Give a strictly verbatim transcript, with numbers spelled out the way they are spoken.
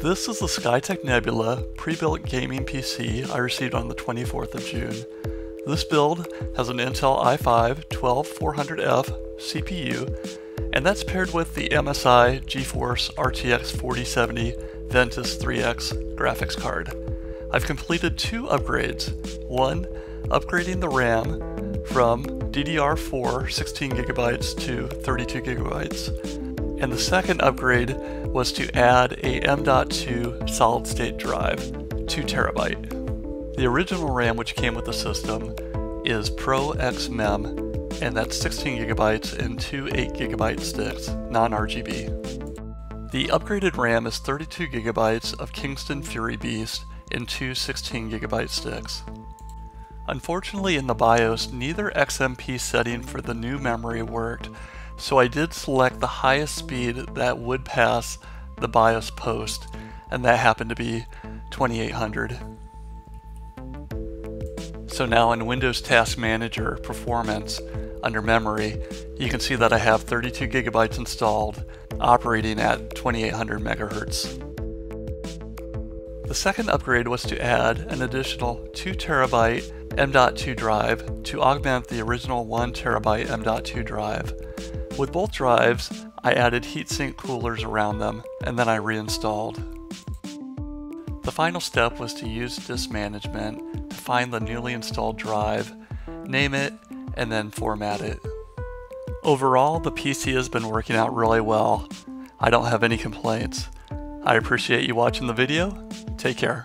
This is the Skytech Nebula pre-built gaming P C I received on the twenty-fourth of June. This build has an Intel i five twelve four hundred F C P U, and that's paired with the M S I GeForce R T X forty seventy Ventus three X graphics card. I've completed two upgrades. One, upgrading the RAM from D D R four sixteen gigabytes to thirty-two gigabytes. And the second upgrade was to add a M dot two solid state drive, two terabyte. The original RAM which came with the system is pro x mem, and that's sixteen gigabytes and two eight gigabyte sticks, non R G B. The upgraded RAM is thirty-two gigabytes of Kingston Fury Beast and two sixteen gigabyte sticks. Unfortunately, in the BIOS, neither X M P setting for the new memory worked, so I did select the highest speed that would pass the BIOS post, and that happened to be twenty-eight hundred. So now in Windows Task Manager Performance, under Memory, you can see that I have thirty-two gigabytes installed, operating at twenty-eight hundred megahertz. The second upgrade was to add an additional two terabyte M dot two drive to augment the original one terabyte M dot two drive. With both drives, I added heatsink coolers around them, and then I reinstalled. The final step was to use Disk Management to find the newly installed drive, name it, and then format it. Overall, the P C has been working out really well. I don't have any complaints. I appreciate you watching the video. Take care.